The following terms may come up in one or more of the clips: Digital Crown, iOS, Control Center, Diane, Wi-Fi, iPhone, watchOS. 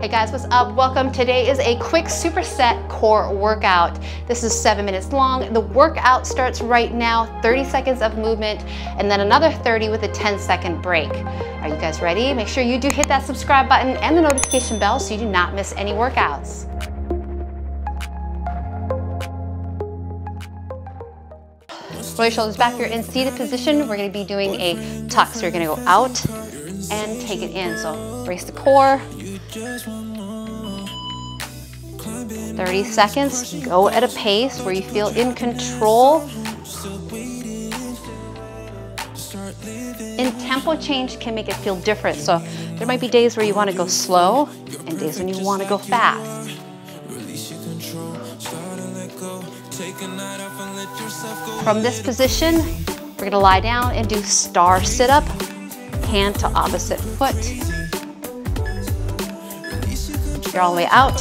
Hey guys, what's up? Welcome. Today is a quick superset core workout. This is 7 minutes long. The workout starts right now, 30 seconds of movement, and then another 30 with a 10-second break. Are you guys ready? Make sure you do hit that subscribe button and the notification bell so you do not miss any workouts. Roll your shoulders back. You're in seated position. We're going to be doing a tuck. So you're going to go out and take it in. So brace the core. 30 seconds. Go at a pace where you feel in control. And tempo change can make it feel different. So there might be days where you want to go slow and days when you want to go fast. From this position, we're going to lie down and do star sit-up, hand to opposite foot. You're all the way out,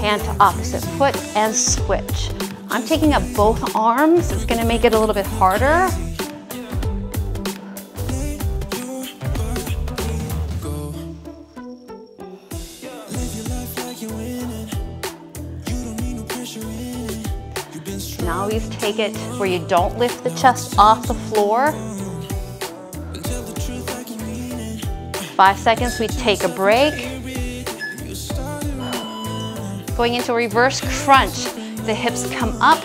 hand to opposite foot, and switch. I'm taking up both arms. It's going to make it a little bit harder. And always take it where you don't lift the chest off the floor. 5 seconds, we take a break. Going into a reverse crunch, the hips come up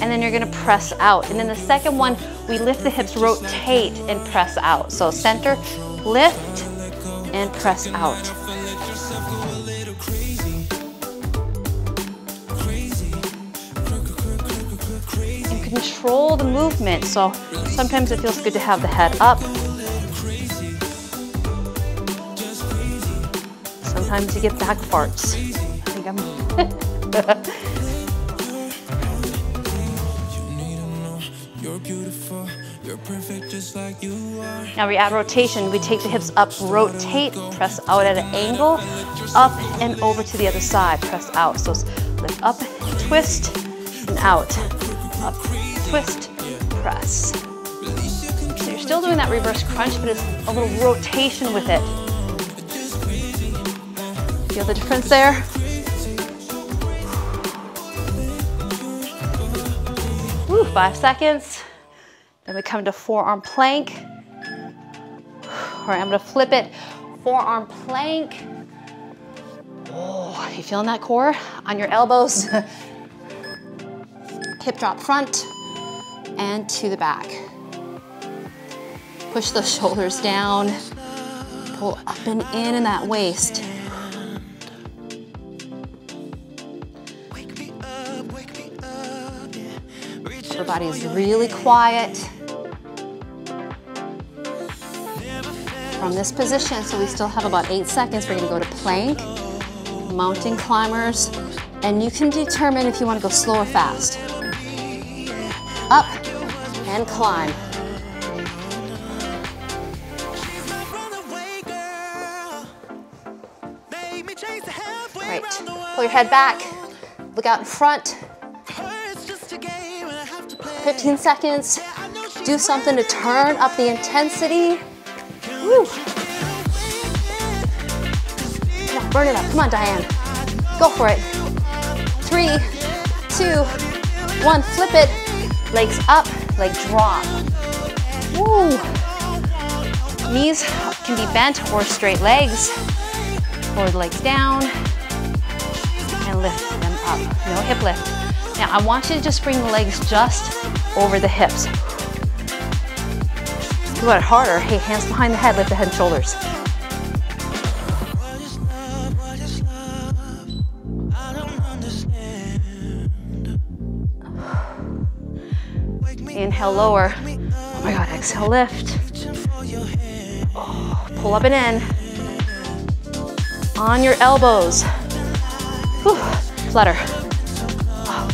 and then you're gonna press out. And then the second one, we lift the hips, rotate and press out. So center, lift and press out. Control the movement, so sometimes it feels good to have the head up. Sometimes you get back farts. I think I'm Now we add rotation. We take the hips up, rotate, press out at an angle, up and over to the other side, press out. So lift up, twist, and out. Up, twist, press. So you're still doing that reverse crunch, but it's a little rotation with it. Feel the difference there? Woo, 5 seconds. Then we come to forearm plank. All right, I'm gonna flip it. Forearm plank. Oh, you feeling that core on your elbows? Hip drop front and to the back. Push the shoulders down, pull up and in that waist. Your body is really quiet. From this position, so we still have about 8 seconds, we're gonna go to plank, mountain climbers, and you can determine if you wanna go slow or fast. Up and climb. Right, pull your head back, look out in front. 15 seconds, do something to turn up the intensity. Woo. Come on, burn it up, come on Diane, go for it. 3, 2, 1, flip it. Legs up, leg drop. Woo. Knees can be bent or straight legs. Forward legs down and lift them up. No hip lift. Now I want you to just bring the legs just over the hips. You want it harder. Hey, hands behind the head, lift the head and shoulders. Inhale, lower. Oh my God, exhale, lift. Oh, pull up and in. On your elbows. Whew, flutter. Oh,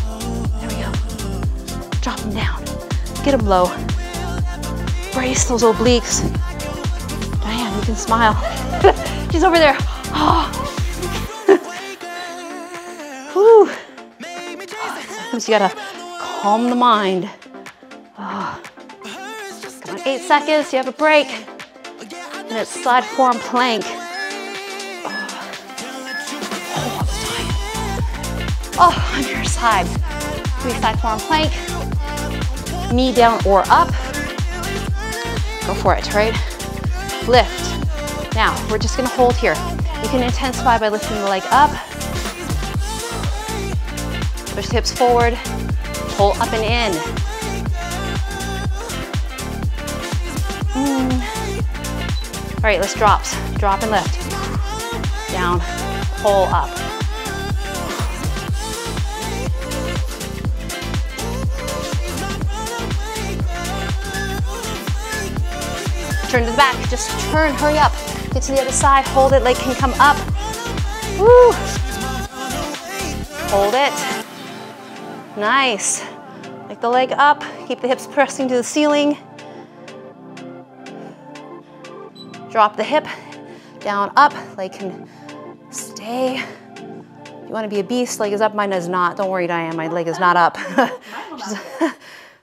there we go. Drop them down. Get them low. Brace those obliques. Diane, you can smile. She's over there. Oh. Whew. Sometimes you gotta calm the mind. Oh. Come on, 8 seconds, you have a break. And it's side forearm plank. Oh. Oh, on your side. 3 side forearm plank. Knee down or up. Go for it, right? Lift. Now, we're just gonna hold here. You can intensify by lifting the leg up. Push hips forward. Pull up and in. All right, let's drop and lift. Down, pull up. Turn to the back, just turn, hurry up. Get to the other side, hold it, leg can come up. Woo! Hold it. Nice. Lift the leg up. Keep the hips pressing to the ceiling. Drop the hip. Down, up. Leg can stay. If you want to be a beast, leg is up. Mine is not. Don't worry, Diane. My leg is not up.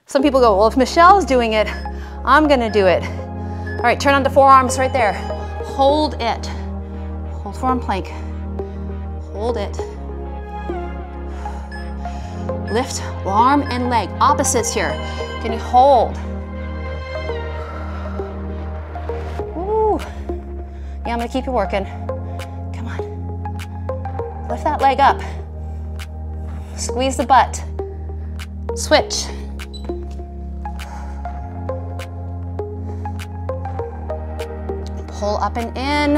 Some people go, well, if Michelle's doing it, I'm going to do it. All right, turn on the forearms right there. Hold it. Hold forearm plank. Hold it. Lift arm and leg, opposites here. Can you hold? Ooh. Yeah, I'm gonna keep you working. Come on. Lift that leg up. Squeeze the butt. Switch. Pull up and in.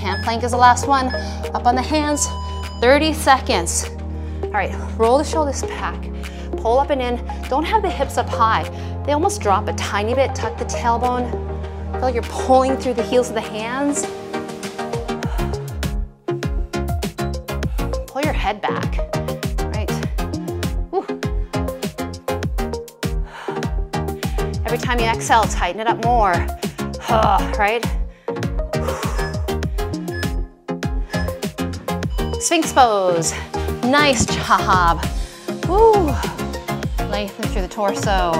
Hand plank is the last one. Up on the hands, 30 seconds. All right, roll the shoulders back. Pull up and in. Don't have the hips up high. They almost drop a tiny bit. Tuck the tailbone. Feel like you're pulling through the heels of the hands. Pull your head back. Right. Woo. Every time you exhale, tighten it up more. Right? Sphinx pose. Nice job. Woo. Lengthen through the torso.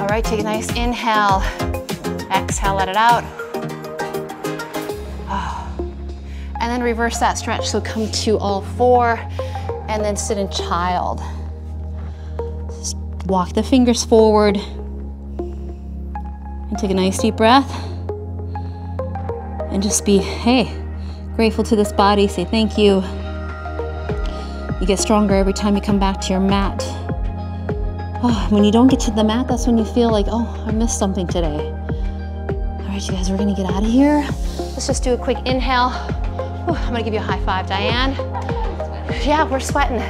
All right, take a nice inhale. Exhale, let it out. And then reverse that stretch. So come to all four and then sit in child. Walk the fingers forward and take a nice deep breath and just be, hey, grateful to this body. Say thank you. You get stronger every time you come back to your mat. Oh, when you don't get to the mat, that's when you feel like, oh, I missed something today. All right, you guys, we're gonna get out of here. Let's just do a quick inhale. Ooh, I'm gonna give you a high five, Diane. Yeah, we're sweating.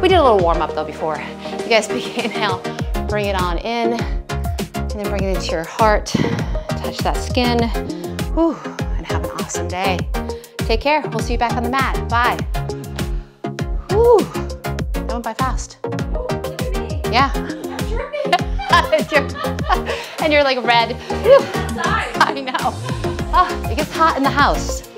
We did a little warm up though before. You guys begin, inhale, bring it on in, and then bring it into your heart. Touch that skin. Whew, and have an awesome day. Take care. We'll see you back on the mat. Bye. Whew, that went by fast. Yeah. And you're like red. Whew. I know. Oh, it gets hot in the house.